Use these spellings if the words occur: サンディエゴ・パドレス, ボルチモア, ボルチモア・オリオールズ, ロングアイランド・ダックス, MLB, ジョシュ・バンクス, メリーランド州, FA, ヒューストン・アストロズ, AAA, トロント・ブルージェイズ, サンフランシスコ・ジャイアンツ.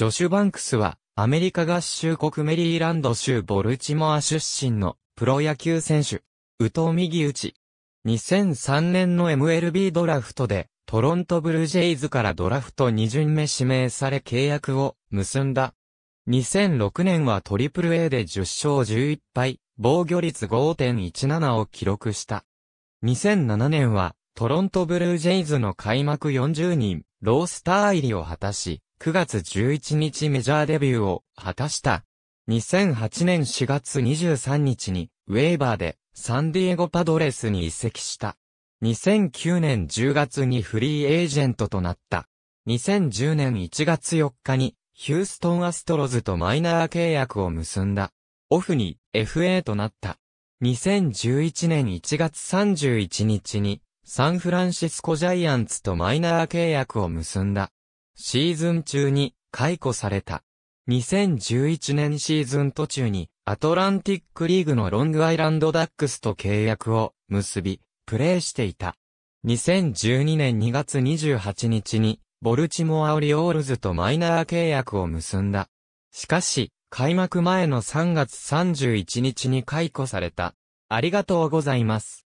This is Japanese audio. ジョシュ・バンクスは、アメリカ合衆国メリーランド州ボルチモア出身のプロ野球選手。右投右打ち。2003年の MLB ドラフトで、トロントブルージェイズからドラフト2巡目指名され契約を結んだ。2006年はAAAで10勝11敗、防御率 5.17 を記録した。2007年はトロントブルージェイズの開幕40人、ロースター入りを果たし、9月11日メジャーデビューを果たした。2008年4月23日にウェーバーでサンディエゴパドレスに移籍した。2009年10月にフリーエージェントとなった。2010年1月4日にヒューストンアストロズとマイナー契約を結んだ。オフに FA となった。2011年1月31日にサンフランシスコジャイアンツとマイナー契約を結んだ。シーズン中に解雇された。2011年シーズン途中にアトランティックリーグのロングアイランドダックスと契約を結び、プレーしていた。2012年2月28日に、ボルチモアオリオールズとマイナー契約を結んだ。しかし、開幕前の3月31日に解雇された。ありがとうございます。